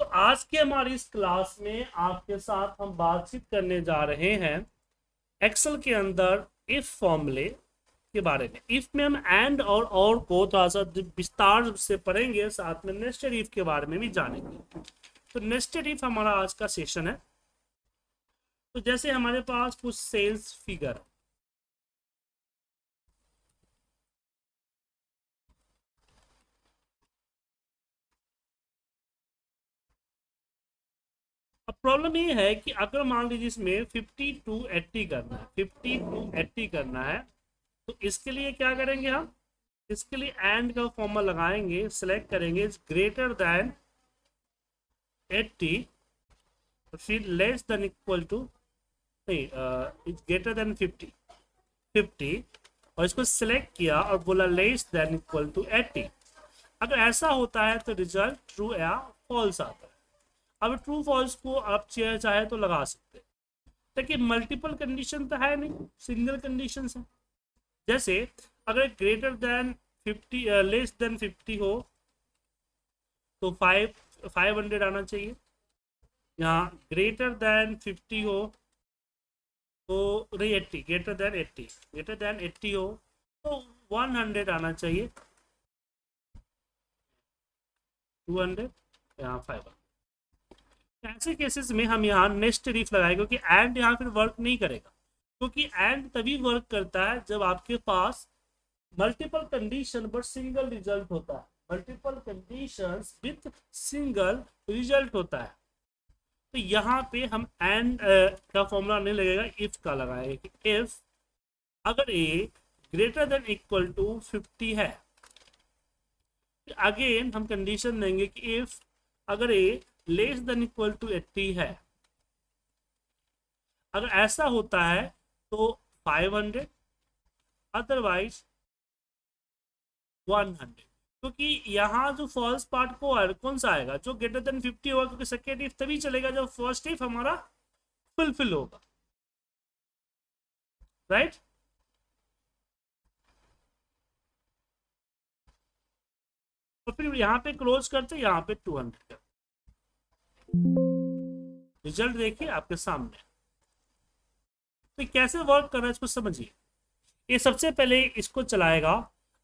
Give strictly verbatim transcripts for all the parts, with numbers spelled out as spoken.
तो आज के हमारी इस क्लास में आपके साथ हम बातचीत करने जा रहे हैं एक्सेल के अंदर इफ फॉर्मूले के बारे में। इफ में हम एंड और और को थोड़ा सा विस्तार से पढ़ेंगे, साथ में नेस्टेड इफ के बारे में भी जानेंगे। तो नेस्टेड इफ हमारा आज का सेशन है। तो जैसे हमारे पास कुछ सेल्स फिगर, अब प्रॉब्लम ये है कि अगर मान लीजिए इसमें फिफ्टी टू एटी करना है, फिफ्टी टू एटी करना है, तो इसके लिए क्या करेंगे हम, इसके लिए एंड का फॉर्मूला लगाएंगे, सिलेक्ट करेंगे इज ग्रेटर दैन एट्टी, फिर लेस देन इक्वल टू नहीं, is greater than fifty fifty, और इसको सिलेक्ट किया और बोला less than equal to eighty. अगर ऐसा होता है तो रिजल्ट ट्रू या फॉल्स आता है। अब ट्रू फॉल्स को आप चाहे तो लगा सकते हैं, ताकि मल्टीपल कंडीशन तो है नहीं, सिंगल कंडीशन है। जैसे अगर greater than fifty less than fifty हो तो फाइव फाइव हंड्रेड आना चाहिए, यहाँ ग्रेटर देन फिफ्टी हो तो नहीं eighty, greater than eighty greater than eighty हो तो वन हंड्रेड आना चाहिए, टू हंड्रेड यहाँ फाइव। ऐसे केसेस में हम यहाँ नेस्टेड इफ लगाएंगे, क्योंकि एंड यहाँ फिर वर्क नहीं करेगा, क्योंकि एंड तभी वर्क करता है जब आपके पास multiple condition but single result होता है, multiple conditions with single result होता है। तो यहाँ पे हम एंड uh, का फॉर्मूला नहीं लगेगा, इफ का लगाएंगे कि इफ अगर A greater than equal to fifty है, अगेन हम कंडीशन देंगे कि इफ अगर A less than equal to eighty है, अगर ऐसा होता है तो five hundred, otherwise one hundred. क्योंकि यहाँ जो फॉल्स पार्ट को कौन सा आएगा, जो ग्रेटर देन फिफ्टी होगा, क्योंकि सेकेंड इफ तभी चलेगा जब फर्स्ट इफ हमारा फुलफिल होगा, राइट right? तो फिर यहाँ पे क्लोज करते, यहाँ पे टू हंड्रेड करते, रिजल्ट देखिए आपके सामने। तो कैसे वर्क कर रहा है इसको समझिए। ये सबसे पहले इसको चलाएगा,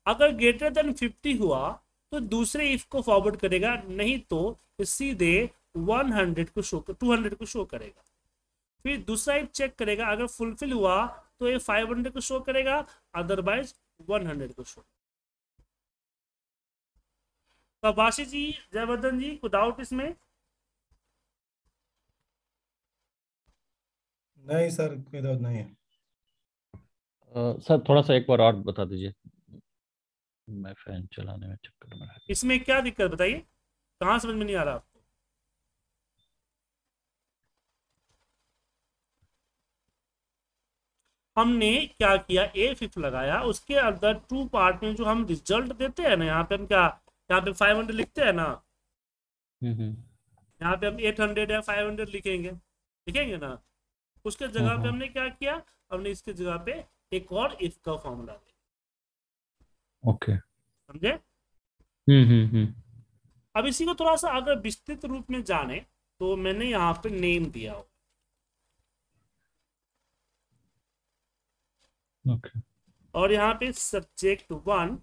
अगर ग्रेटर देन फिफ्टी हुआ तो दूसरे इफ को फॉरवर्ड करेगा, नहीं तो सीधे वन हंड्रेड को शो टू हंड्रेड को शो करेगा। फिर दूसरा इफ चेक करेगा, अगर फुलफिल हुआ तो ये फाइव हंड्रेड को शो करेगा, अदरवाइज वन हंड्रेड को शो। तो बाशी जी, जयवर्धन जी, कोई डाउट इसमें? नहीं सर, कोई डाउट नहीं है। uh, सर थोड़ा सा एक बार और बता दीजिए, मैं फैन चलाने में चक्कर में। इसमें क्या दिक्कत बताइए, कहाँ समझ में नहीं आ रहा आपको? हमने क्या किया, ए फिफ लगाया, उसके अंदर टू पार्ट में जो हम रिजल्ट देते हैं ना, यहाँ पे हम क्या, यहाँ पे फाइव हंड्रेड लिखते हैं ना, यहाँ पे हम एट हंड्रेड या फाइव हंड्रेड लिखेंगे लिखेंगे ना, उसके जगह पे हमने क्या किया, हमने इसके जगह पे एक और इफ का फॉर्मूला दिया। ओके, समझे? हम्म हम्म। अब इसी को थोड़ा सा अगर विस्तृत रूप में जाने तो मैंने यहाँ पे नेम दिया हो। ओके। और यहाँ पे subject one,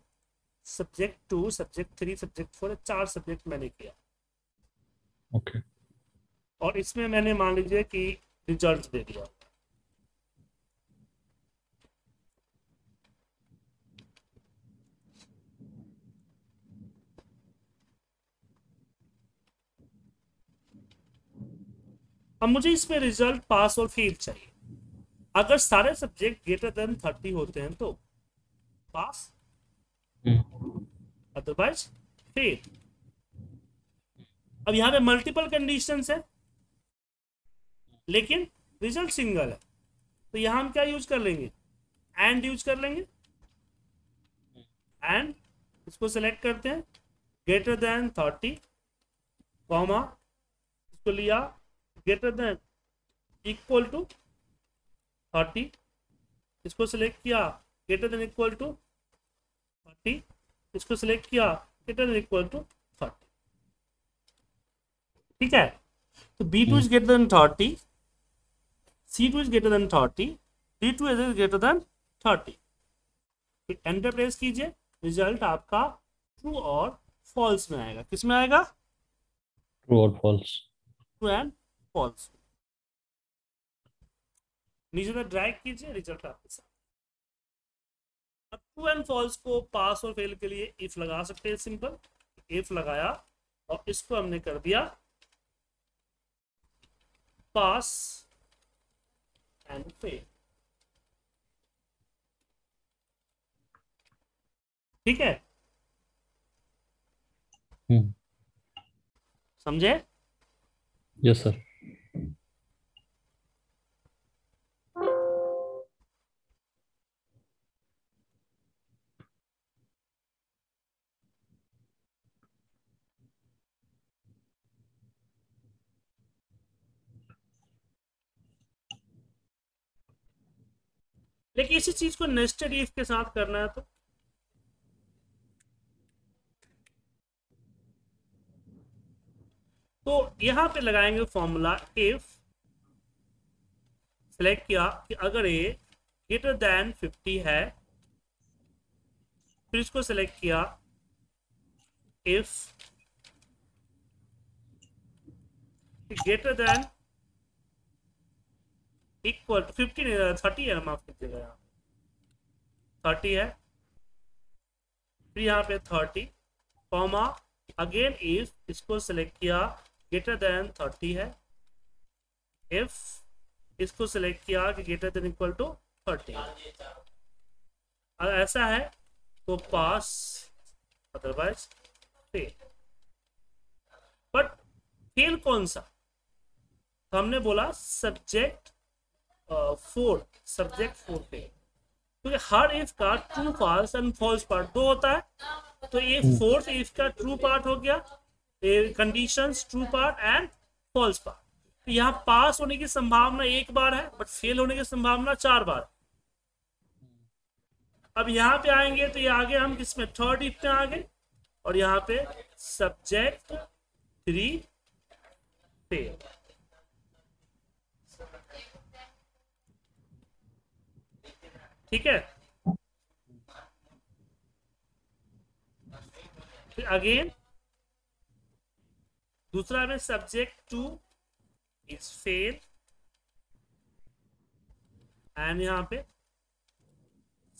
subject two, subject three, subject four, चार सब्जेक्ट मैंने किया। ओके। और इसमें मैंने मान लीजिए कि रिजल्ट दे दिया। अब मुझे इसमें रिजल्ट पास और फेल चाहिए। अगर सारे सब्जेक्ट ग्रेटर देन थर्टी होते हैं तो पास, अदरवाइज फेल। अब यहां पे मल्टीपल कंडीशंस है लेकिन रिजल्ट सिंगल है, तो यहाँ हम क्या यूज कर लेंगे, एंड यूज कर लेंगे। एंड इसको सिलेक्ट करते हैं, ग्रेटर देन थर्टी कॉमा, इसको लिया greater than equal to thirty, इसको सिलेक्ट किया greater than equal to thirty, इसको सिलेक्ट किया greater than equal to thirty. ठीक है। तो B two is greater than thirty, C two is greater than thirty, D two is greater than thirty. फिर enter press कीजिए, result आपका true और false में आएगा। किस में आएगा? ट्रू और फॉल्स, ट्रू एंड फॉल्स। नीचे तक ड्रैग कीजिए, रिजल्ट आपके साथ। अब ट्रू एंड फॉल्स को पास और फेल के लिए इफ लगा सकते हैं, सिंपल इफ लगाया और इसको हमने कर दिया पास एंड फेल, ठीक है। हम्म, समझे? Yes sir. लेकिन इसी चीज को नेस्टेड इफ के साथ करना है तो तो यहां पे लगाएंगे फॉर्मूला इफ, सेलेक्ट किया कि अगर ये ग्रेटर देन फिफ्टी है, फिर इसको सेलेक्ट किया if greater than equal to fifty नहीं थर्टी है, माफ कीजिएगा यहाँ थर्टी है, फिर यहाँ पे थर्टी कॉमा अगेन इफ, इसको सेलेक्ट किया ग्रेटर देन थर्टी है, इफ इसको सेलेक्ट किया कि greater than equal to thirty, अगर ऐसा है तो pass otherwise fail. But fail कौन सा? तो हमने बोला सब्जेक्ट फोर, सब्जेक्ट फोर पे, क्योंकि हर इफ का true false and false part दो होता है, तो ये फोर्थ इफ का ट्रू पार्ट हो गया, conditions true part and false part. तो यहाँ पास होने की संभावना एक बार है, बट फेल होने की संभावना चार बार। अब यहाँ पे आएंगे तो ये आगे हम किसमें थर्ड इफ पे आ गए, और यहाँ पे सब्जेक्ट थ्री फेल, ठीक है। फिर अगेन दूसरा में subject two is fail and यहाँ पे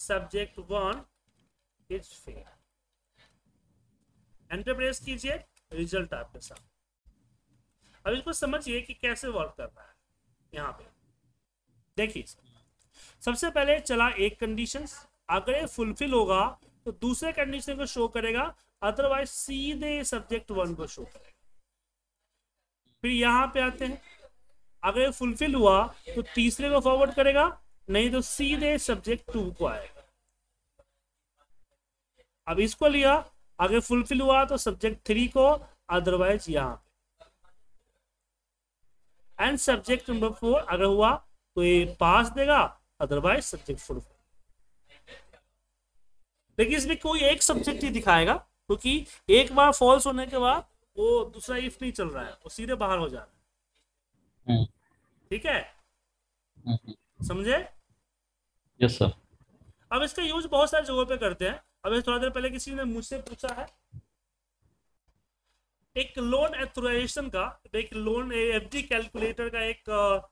subject one is fail. Enter press कीजिए, रिजल्ट आपके साथ। अब इसको समझिए कि कैसे वर्क कर रहा है। यहाँ पे देखिए, सबसे पहले चला एक कंडीशन, अगर ये फुलफिल होगा तो दूसरे कंडीशन को शो करेगा, अदरवाइज सीधे सब्जेक्ट वन को शो करेगा। फिर यहाँ पे आते हैं, अगर ये फुलफिल हुआ तो तीसरे को फॉरवर्ड करेगा, नहीं तो सीधे सब्जेक्ट टू को आएगा। अब इसको लिया, अगर फुलफिल हुआ तो सब्जेक्ट थ्री को, अदरवाइज यहाँ पे। एंड सब्जेक्ट नंबर फोर अगर हुआ तो ये पास देगा, अदरवाइज सब्जेक्ट फोर। लेकिन इसमें कोई एक सब्जेक्ट ही दिखाएगा, क्योंकि तो एक बार फॉल्स होने के बाद वो दूसरा इफ नहीं चल रहा है, वो सीधे बाहर हो जा रहा है, ठीक है। समझे? Yes sir. अब इसका यूज बहुत सारी जगहों पे करते हैं। अब थोड़ा देर पहले किसी ने मुझसे पूछा है एक लोन एथोराइजेशन का, एक लोन एफडी कैलकुलेटर का एक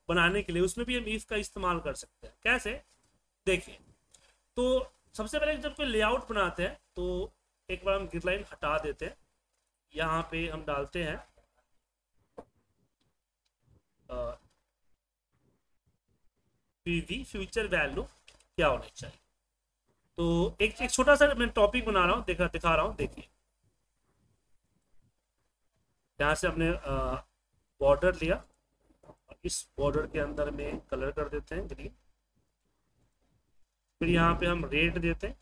बनाने के लिए, उसमें भी हम इफ का इस्तेमाल कर सकते हैं। कैसे? देखिए, तो सबसे पहले जब कोई लेआउट बनाते हैं तो एक बार हम ग्रिड लाइन हटा देते हैं, यहाँ पे हम डालते हैं पीवी, फ्यूचर वैल्यू क्या होनी चाहिए। तो एक एक छोटा सा मैं टॉपिक बना रहा हूँ, दिखा दिखा रहा हूँ। देखिए, यहाँ से हमने बॉर्डर लिया और इस बॉर्डर के अंदर में कलर कर देते हैं ग्रीन, फिर यहाँ पे हम रेट देते हैं,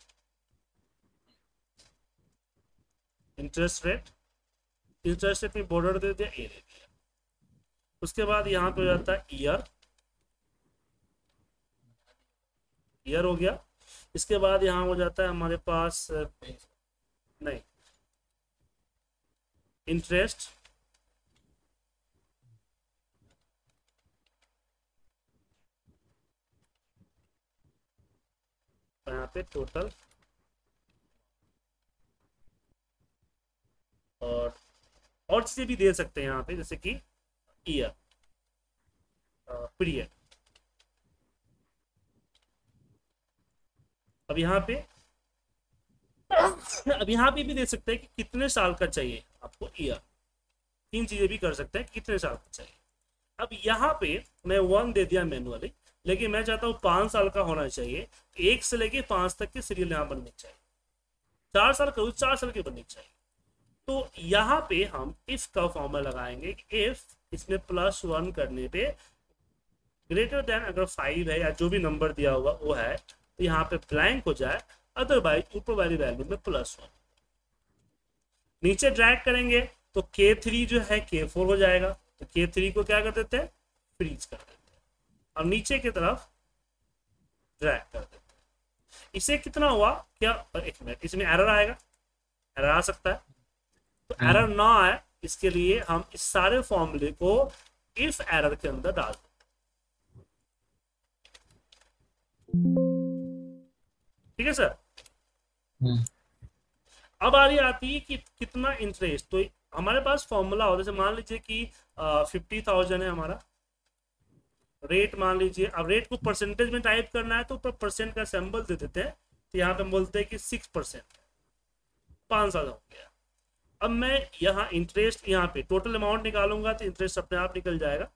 इंटरेस्ट रेट, इंटरेस्ट रेट में बॉर्डर देते हैं ए रेट। उसके बाद यहाँ पे हो जाता है ईयर, ईयर हो गया। इसके बाद यहाँ हो जाता है हमारे पास नहीं इंटरेस्ट, पे टोटल और और चीजें भी दे सकते हैं यहाँ पे, जैसे कि ईयर, पीरियड। अब यहाँ पे अब यहाँ पे भी दे सकते हैं कि कितने साल का चाहिए आपको ईयर, तीन चीजें भी कर सकते हैं कितने साल का चाहिए। अब यहाँ पे मैं वन दे दिया मैनुअली, लेकिन मैं चाहता हूँ पांच साल का होना चाहिए, एक से लेके पांच तक के सीरियल यहाँ बनने चाहिए, चार साल का चार साल के बनने चाहिए। तो यहाँ पे हम इफ का फॉर्मूला लगाएंगे कि इफ इसमें प्लस वन करने पे ग्रेटर देन अगर फाइव है या जो भी नंबर दिया हुआ वो है तो यहाँ पे ब्लैंक हो जाए, अदरवाइज ऊपर वाली वैल्यू में प्लस वन। नीचे ड्रैग करेंगे तो के थ्री जो है के फोर हो जाएगा, तो के थ्री को क्या कर देते हैं, फ्रीज कर देते हैं और नीचे की तरफ ड्रैग कर देते हैं। इससे कितना हुआ क्या, एक मिनट, इसमें एरर आएगा, एरर आ सकता है, तो एरर ना आए इसके लिए हम इस सारे फॉर्मूले को इफ एरर के अंदर डाल दें। ठीक है सर। अब आ रही आती है कि कितना इंटरेस्ट, तो हमारे पास फॉर्मूला हो, जैसे मान लीजिए कि फिफ्टी थाउजेंड है हमारा रेट, मान लीजिए। अब रेट को परसेंटेज में टाइप करना है तो ऊपर परसेंट का सिंबल दे देते हैं, तो यहाँ पे हम बोलते हैं कि सिक्स परसेंट पांच साल हो गया। अब मैं यहाँ इंटरेस्ट, यहाँ पे टोटल अमाउंट निकालूंगा तो इंटरेस्ट अपने आप निकल जाएगा।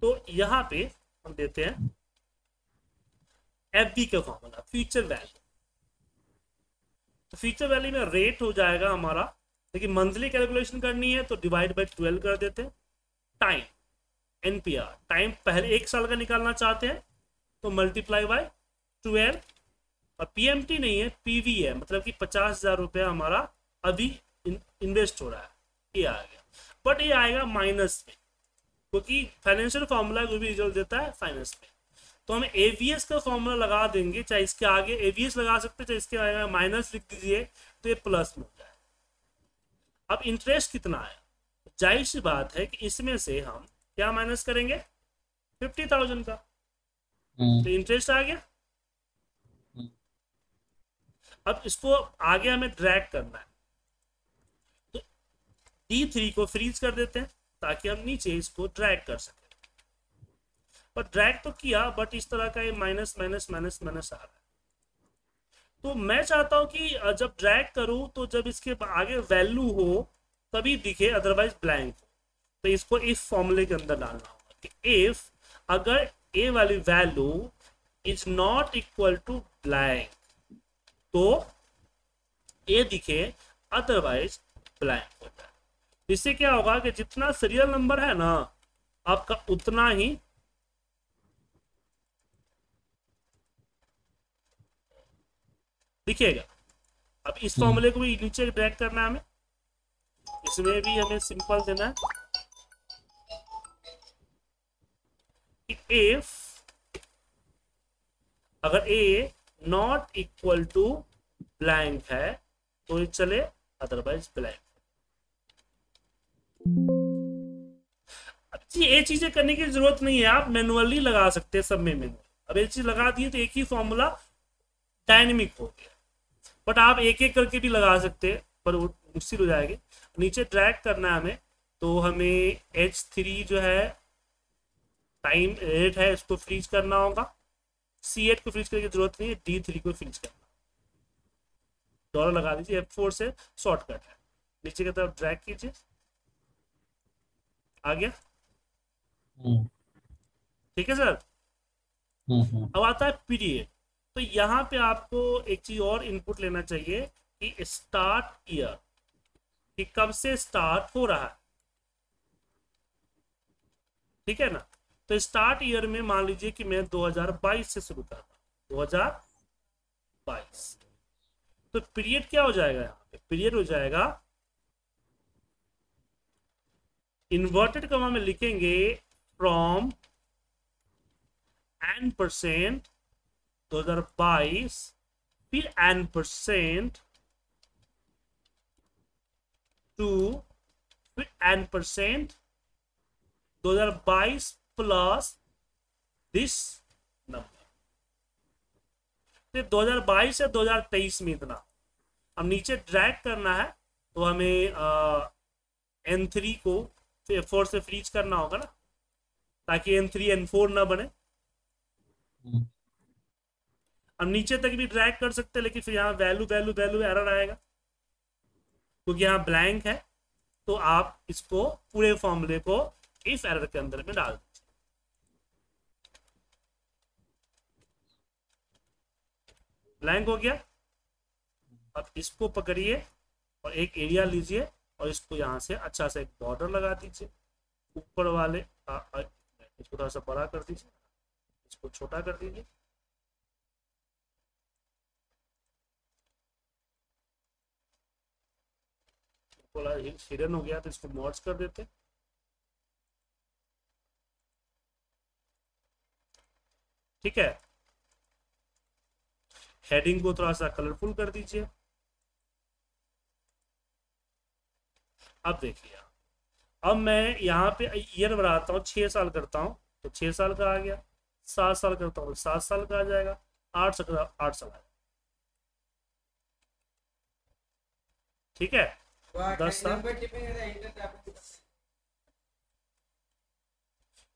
तो यहाँ पे हम देते हैं एफ बी का फॉर्मूला, फ्यूचर वैल्यू। तो फ्यूचर वैल्यू में रेट हो जाएगा हमारा, लेकिन मंथली कैलकुलेशन करनी है तो डिवाइड बाय ट्वेल्व कर देते हैं। टाइम एनपीआर, टाइम पहले एक साल का निकालना चाहते हैं तो मल्टीप्लाई बाय ट्वेल्व, और पीएमटी नहीं है पीवी है, मतलब कि पचास हजार रुपया हमारा अभी इन, इन्वेस्ट हो रहा है, ये आ गया। बट ये आएगा माइनस में, क्योंकि फाइनेंशियल फार्मूला को भी रिजल्ट देता है फाइनेंस में। तो हम एवीएस का फार्मूला लगा देंगे, चाहे इसके आगे एवीएस लगा सकते, चाहे इसके आगे माइनस लिख दीजिए तो ये प्लस में हो जाएगा। अब इंटरेस्ट कितना आया, जाहिर सी बात है कि इसमें से हम क्या माइनस करेंगे, फिफ्टी थाउजेंड का, तो इंटरेस्ट आ गया। अब इसको आगे हमें ड्रैग करना है तो डी थ्री को फ्रीज कर देते हैं ताकि हम नीचे इसको ड्रैग कर सकें। पर ड्रैग तो किया, बट इस तरह का ये माइनस माइनस माइनस माइनस आ रहा है। तो मैं चाहता हूं कि जब ड्रैग करूं तो जब इसके आगे वैल्यू हो तभी दिखे, अदरवाइज ब्लैंक हो। तो इसको इफ फॉर्मूले के अंदर डालना होगा कि इफ अगर ए वाली value is not equal to blank तो ए दिखे, अदरवाइज ब्लैंक होता है। इससे क्या होगा कि जितना सीरियल नंबर है ना आपका उतना ही दिखेगा। अब इस फॉर्मूले को भी नीचे ड्रैग करना है हमें, इसमें भी हमें सिंपल देना है कि इफ अगर A not equal to blank है तो ये चले, अदरवाइज ब्लैंक। अच्छी ये चीजें करने की जरूरत नहीं है, आप मैनुअली लगा सकते हैं सब में मैनुअल। अब ये चीज लगा दिए तो एक ही फॉर्मूला डायनेमिक हो गया, बट आप एक एक करके भी लगा सकते हैं, पर वो मुश्किल हो जाएगी। नीचे ड्रैग करना है हमें, तो हमें एच थ्री जो है टाइम रेट है इसको फ्रीज करना होगा, सी एट को फ्रीज करने की जरूरत नहीं है, डी थ्री को फ्रीज करना, डॉलर लगा दीजिए, एफ फोर से शॉर्टकट है। नीचे की तरफ ड्रैग कीजिए, आ गया। ठीक है सर। अब आता है पीरियड, तो यहाँ पे आपको एक चीज और इनपुट लेना चाहिए कि स्टार्ट ईयर, कि कब से स्टार्ट हो रहा है। ठीक है ना। तो स्टार्ट ईयर में मान लीजिए कि मैं दो हज़ार बाईस से शुरू कर रहा हूं, दो हज़ार बाईस। तो पीरियड क्या हो जाएगा, यहाँ पे पीरियड हो जाएगा, इन्वर्टेड कॉमा में लिखेंगे फ्रॉम एन परसेंट दो हज़ार बाईस, फिर एन परसेंट टू, फिर एन परसेंट दो हज़ार बाईस प्लस दिस नंबर। दो हज़ार बाईस से दो हज़ार तेईस में इतना अब नीचे ड्रैग करना है तो हमें आ, एन थ्री को एफ फोर से फ्रीज करना होगा ना, ताकि एन थ्री एन फोर ना बने। अब नीचे तक भी ड्रैग कर सकते हैं, लेकिन फिर यहाँ वैल्यू वैल्यू वैल्यू एरर आएगा क्योंकि यहाँ ब्लैंक है। तो आप इसको पूरे फॉर्मूले को इफ एरर के अंदर में डाल दीजिए। ब्लैंक हो गया, अब इसको पकड़िए और एक एरिया लीजिए और इसको यहाँ से अच्छा सा एक बॉर्डर लगा दीजिए। ऊपर वाले आ, आ, इसको थोड़ा सा बड़ा कर दीजिए, इसको छोटा कर दीजिए। हिडन हो गया तो इसको मर्ज कर देते। ठीक है, हेडिंग को थोड़ा सा कलरफुल कर दीजिए। अब देखिए, अब मैं यहाँ पे ईयर बढ़ाता हूँ, छह साल करता हूँ तो छह साल का आ गया, सात साल करता हूँ तो सात साल का आ जाएगा, आठ साल का आठ साल आ जाएगा। ठीक है, दस साल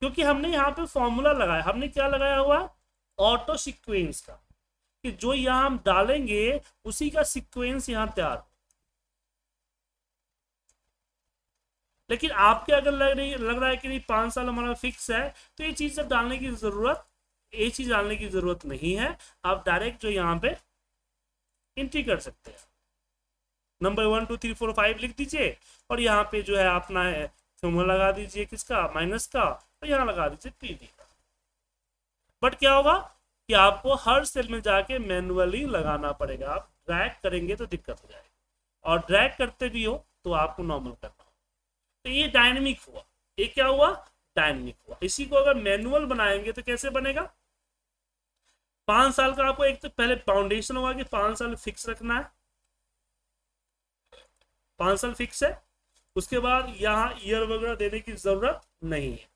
क्योंकि हमने यहाँ पे फॉर्मूला लगाया। हमने क्या लगाया हुआ? ऑटो सीक्वेंस का, कि जो यहाँ हम डालेंगे उसी का सीक्वेंस यहाँ तैयार हो। लेकिन आपके अगर लग रही लग रहा है कि नहीं पांच साल हमारा फिक्स है, तो ये चीज सब डालने की जरूरत ये चीज डालने की जरूरत नहीं है। आप डायरेक्ट जो यहाँ पे एंट्री कर सकते हैं, number one two three four five लिख दीजिए और यहाँ पे जो है अपना फॉर्मूला लगा दीजिए, किसका? माइनस का। और यहाँ लगा दीजिए पी डी का। बट क्या होगा कि आपको हर सेल में जाके मैनुअली लगाना पड़ेगा। आप ड्रैग करेंगे तो दिक्कत हो जाएगी, और ड्रैग करते भी हो तो आपको नॉर्मल करना होगा। तो ये डायनेमिक हुआ, ये क्या हुआ? डायनेमिक हुआ। इसी को अगर मैनुअल बनाएंगे तो कैसे बनेगा? पांच साल का आपको एक तो पहले फाउंडेशन होगा कि पांच साल फिक्स रखना है, पांच साल फिक्स है। उसके बाद यहाँ ईयर वगैरह देने की जरूरत नहीं है,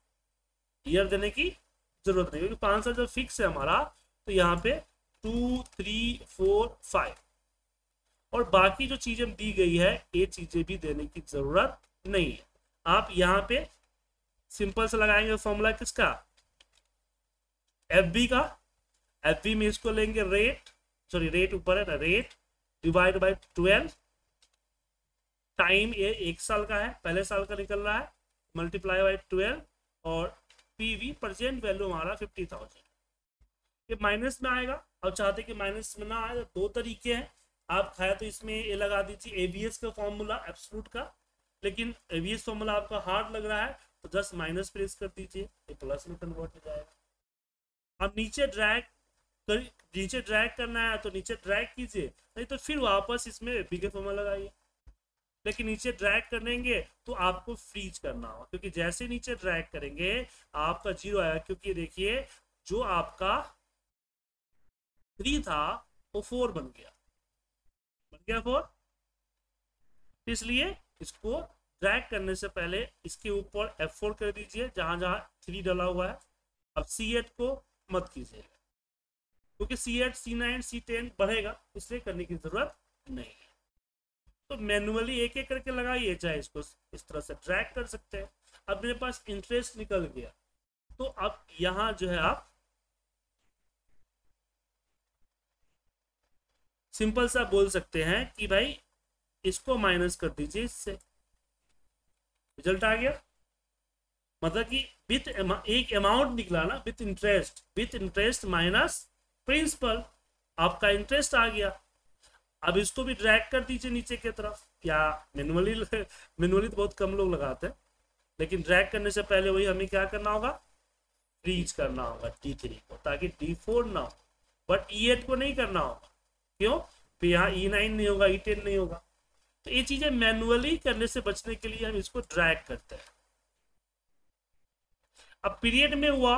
ईयर देने की जरूरत नहीं, क्योंकि पांच साल जब फिक्स है हमारा तो यहाँ पे टू थ्री फोर फाइव और बाकी जो चीजें दी गई है ये चीजें भी देने की जरूरत नहीं है। आप यहाँ पे सिंपल से लगाएंगे फॉर्मूला किसका? एफ बी का। एफ बी में इसको लेंगे रेट, सॉरी रेट ऊपर है ना, rate divide by twelve. Time ये एक साल का है, पहले साल का निकल रहा है, मल्टीप्लाई बाई ट्वेल्व और पीवी परसेंट वैल्यू हमारा फिफ्टी थाउजेंड। ये माइनस में आएगा, और चाहते कि माइनस में ना आए तो दो तरीके हैं। आप खाए तो इसमें ये लगा दीजिए एवीएस का फॉर्मूला एब्सोल्यूट का, लेकिन एवीएस फॉर्मूला आपका हार्ड लग रहा है तो जस्ट माइनस प्रेस कर दीजिए, ये प्लस में कन्वर्ट हो जाएगा। अब नीचे ड्रैग कर नीचे ड्रैग करना है तो नीचे ड्रैग कीजिए, नहीं तो फिर वापस इसमें बिगर फॉर्मूला लगाइए। लेकिन नीचे ड्रैग करेंगे तो आपको फ्रीज करना होगा, क्योंकि जैसे नीचे ड्रैग करेंगे आपका जीरो आएगा, क्योंकि देखिए जो आपका थ्री था वो फोर बन गया बन गया फोर। इसलिए इसको ड्रैग करने से पहले इसके ऊपर एफ फोर कर दीजिए, जहां जहां थ्री डला हुआ है। अब सी एट को मत कीजिएगा, क्योंकि C eight C nine C ten बढ़ेगा, इसलिए करने की जरूरत नहीं है। तो मैनुअली एक एक करके लगाइए, चाहे इसको इस तरह से ड्रैग कर सकते हैं। अब मेरे पास इंटरेस्ट निकल गया, तो अब यहाँ जो है आप सिंपल सा बोल सकते हैं कि भाई इसको माइनस कर दीजिए, इससे रिजल्ट आ गया। मतलब कि विथ एक अमाउंट निकला ना, with interest with interest minus principal, आपका इंटरेस्ट आ गया। अब इसको भी ड्रैग कर दीजिए नीचे की तरफ, या मैनुअली मैनुअली तो बहुत कम लोग लगाते हैं, लेकिन ड्रैग करने से पहले वही हमें क्या करना होगा? फ्रीज करना होगा डी थ्री को, ताकि डी फोर ना हो। बट ई एट को नहीं करना होगा, क्यों? यहाँ ई नाइन नहीं होगा, ई टेन नहीं होगा। तो ये चीजें मैनुअली करने से बचने के लिए हम इसको ड्रैग करते हैं। अब पीरियड में हुआ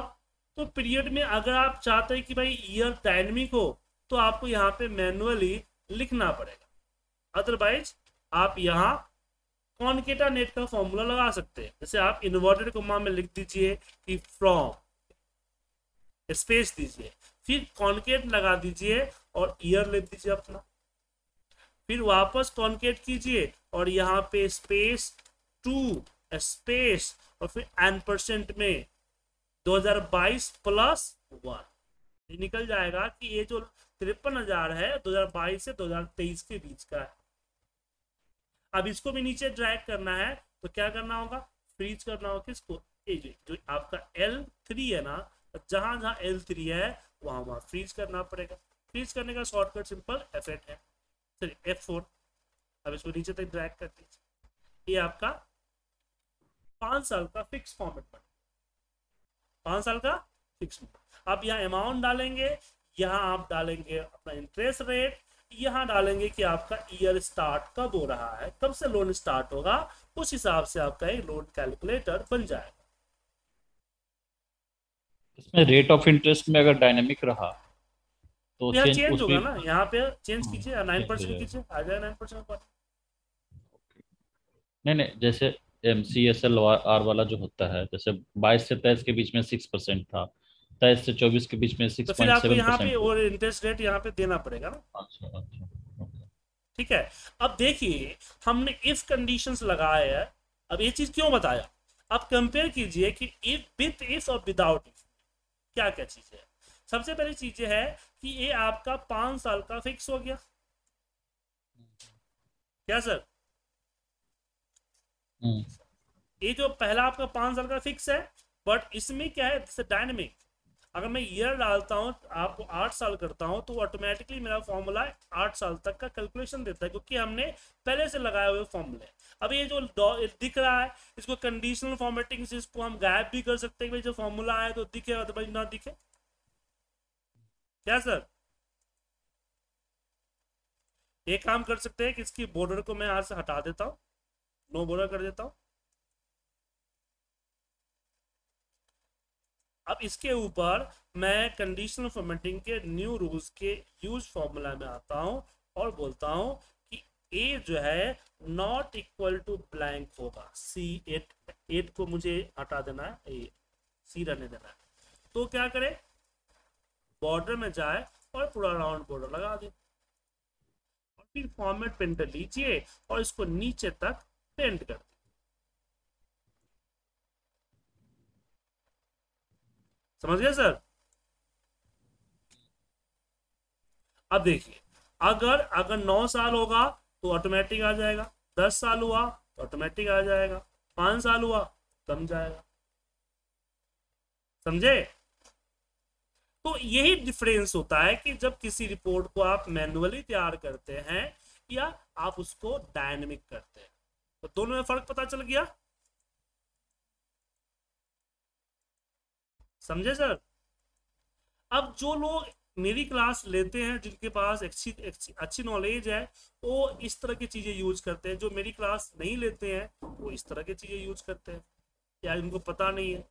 तो पीरियड में अगर आप चाहते हैं कि भाई ईयर डायनेमिक हो तो आपको यहाँ पे मैनुअली लिखना पड़ेगा, अदरवाइज आप यहाँ कॉनकेटानेट का फॉर्मूला लगा सकते हैं। जैसे आप इन्वर्टेड कोमा में लिख दीजिए कि फ्रॉम, स्पेस दीजिए, फिर कॉनकेट लगा दीजिए और ईयर ले दीजिए अपना, फिर वापस कॉनकेट कीजिए और यहाँ पे स्पेस टू स्पेस और फिर एन परसेंट में दो हज़ार बाईस प्लस वन, ये निकल जाएगा कि ये जो तिरपन हजार है दो हज़ार बाईस से दो हज़ार तेईस के बीच का है। अब इसको भी नीचे ड्रैग करना है तो क्या करना होगा, फ्रीज करना होगा किसको, ये जो आपका एल थ्री है ना, जहां जहां एल थ्री है वहां वहां फ्रीज करना पड़ेगा। फ्रीज करने का शॉर्टकट सिंपल एफ एट है, सॉरी एफ फोर। अब इसको नीचे तक ड्रैग कर दीजिए, ये आपका पांच साल का फिक्स फॉर्मेट बन, पांच साल का फिक्स फॉर्मेट। आप यहाँ अमाउंट डालेंगे, यहाँ आप डालेंगे अपना इंटरेस्ट रेट, यहाँ डालेंगे कि आपका ईयर स्टार्ट कब हो रहा है, कब से लोन स्टार्ट होगा, उस हिसाब से आपका एक लोन कैलकुलेटर बन जाएगा। इसमें रेट ऑफ इंटरेस्ट में अगर डायनामिक रहा तो यहाँ चेंज होगा ना, यहाँ पे चेंज कीजिए, नाइन परसेंट कीजिए, आ जाए नाइन परसेंट पर। नहीं नहीं, जैसे M C S L R वाला जो होता है, जैसे बाईस से तेईस के बीच में सिक्स परसेंट था, तेईस से चौबीस के बीच में सिक्स पॉइंट सेवन परसेंट, तो फिर आपको यहाँ पे और इंटरेस्ट रेट यहाँ पे देना पड़ेगा ना। अच्छा अच्छा, ठीक है। अब देखिए हमने इफ कंडीशंस लगाए हैं, अब ये चीज क्यों बताया, आप कंपेयर कीजिए कि इफ विद इफ और विदाउट इफ क्या क्या चीज है। सबसे पहली चीज है कि ये आपका पांच साल का फिक्स हो गया, क्या सर? ये जो पहला आपका पांच साल का फिक्स है, बट इसमें क्या है, इट्स डायनेमिक। अगर मैं ईयर डालता हूँ, आपको आठ साल करता हूँ, तो ऑटोमेटिकली मेरा फॉर्मूला आठ साल तक का कैलकुलेशन देता है, क्योंकि हमने पहले से लगाए हुए फॉर्मूले। अब ये जो दिख रहा है इसको कंडीशनल फॉर्मेटिंग से इसको हम गायब भी कर सकते हैं, भाई जो फॉर्मूला है तो दिखे अदरवाइज ना दिखे, क्या सर? एक काम कर सकते हैं कि इसकी बॉर्डर को मैं यहाँ से हटा देता हूँ, नो बॉर्डर कर देता हूँ। अब इसके ऊपर मैं कंडीशनल फॉर्मेटिंग के न्यू रूल्स के यूज फॉर्मूला में आता हूं और बोलता हूं कि ए जो है नॉट इक्वल टू ब्लैंक होगा, सी एट एट को मुझे हटा देना है, ए सी रहने देना है। तो क्या करे, बॉर्डर में जाए और पूरा राउंड बॉर्डर लगा दे, और फिर फॉर्मेट पेंटर लीजिए और इसको नीचे तक पेंट कर दे। समझ गए सर? अब देखिए, अगर अगर नौ साल होगा तो ऑटोमेटिक आ जाएगा, दस साल हुआ तो ऑटोमेटिक आ जाएगा, पांच साल हुआ कम जाएगा, समझे? तो यही डिफरेंस होता है कि जब किसी रिपोर्ट को आप मैन्युअली तैयार करते हैं या आप उसको डायनेमिक करते हैं, तो दोनों में फर्क पता चल गया, समझे सर? अब जो लोग मेरी क्लास लेते हैं, जिनके पास अच्छी अच्छी, अच्छी नॉलेज है, वो इस तरह की चीजें यूज करते हैं, जो मेरी क्लास नहीं लेते हैं वो इस तरह की चीजें यूज करते हैं, या उनको पता नहीं है,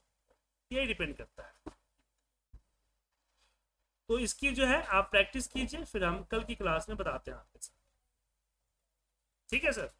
ये डिपेंड करता है। तो इसकी जो है आप प्रैक्टिस कीजिए, फिर हम कल की क्लास में बताते हैं आपके साथ, ठीक है सर?